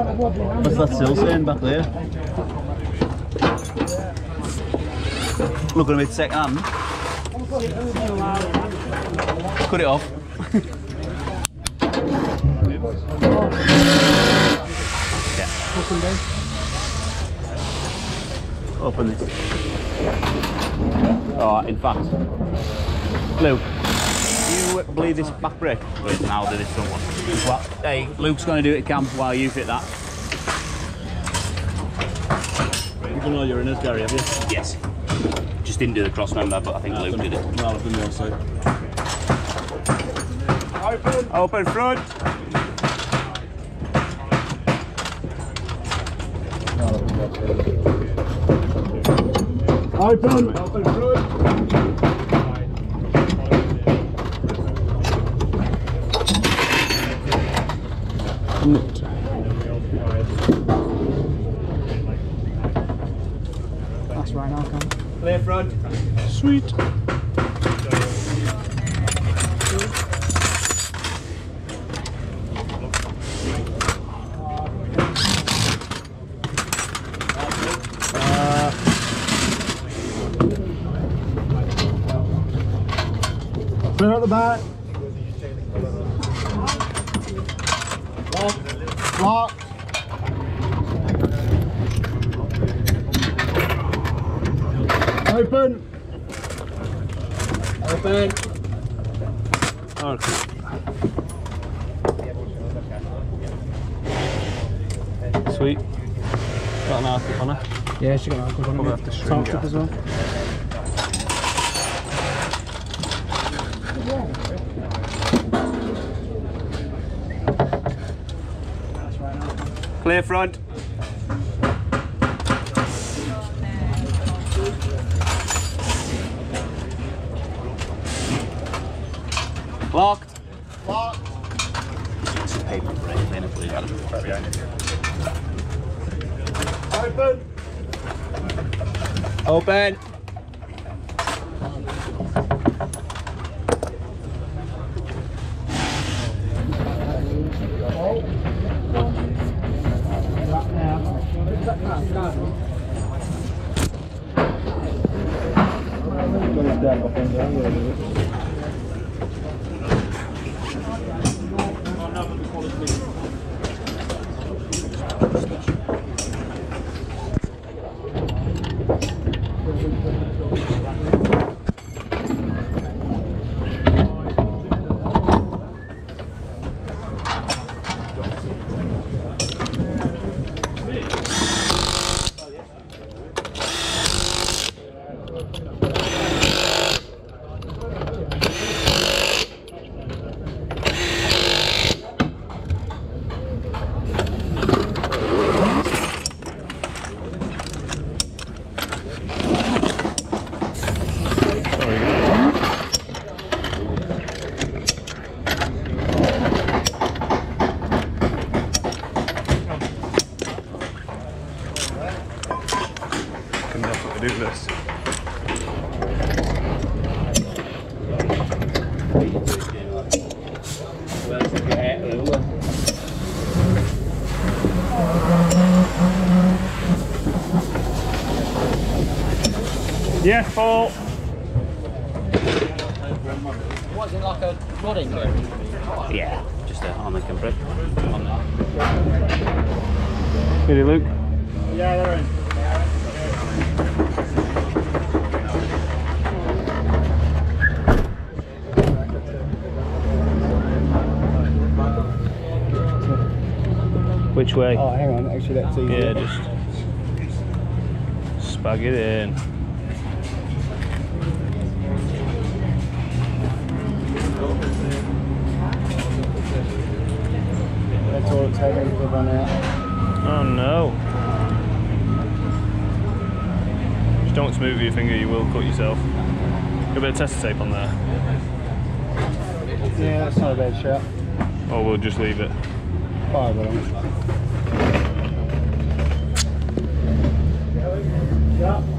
What's that still saying back there? Looking a bit second hand. Cut it off. Yeah. Open this. Oh, in fact, Luke, you bleed this back brake. Wait, now I'll do this someone. Well, hey, Luke's going to do it at camp while you fit that. You don't know you're in this, Gary, have you? Yes. Just didn't do the cross member, but I think Luke did it. No, I've done the other side. Open. Open front. Open! Open front! That's right now, come. Clear front! Sweet! Clear at the back. Lock. Lock. Open. Open. Okay. Sweet. Got an arc on her. Yeah, she got an arc on her. We'll have to shrink it as well. Clear front. Locked. Locked. It's a paper break. Open. Open. Yes, Paul. Was it like a nodding there? Yeah, just a harmonic and brick. On there. Ready, Luke? Yeah, they're in. Which way? Oh, hang on, actually, that's easy. Yeah, just spag it in. Oh no. Just don't move your finger, you will cut yourself. Got a bit of tester tape on there. Yeah, that's not a bad shot. Or we'll just leave it. Fire button. Yeah.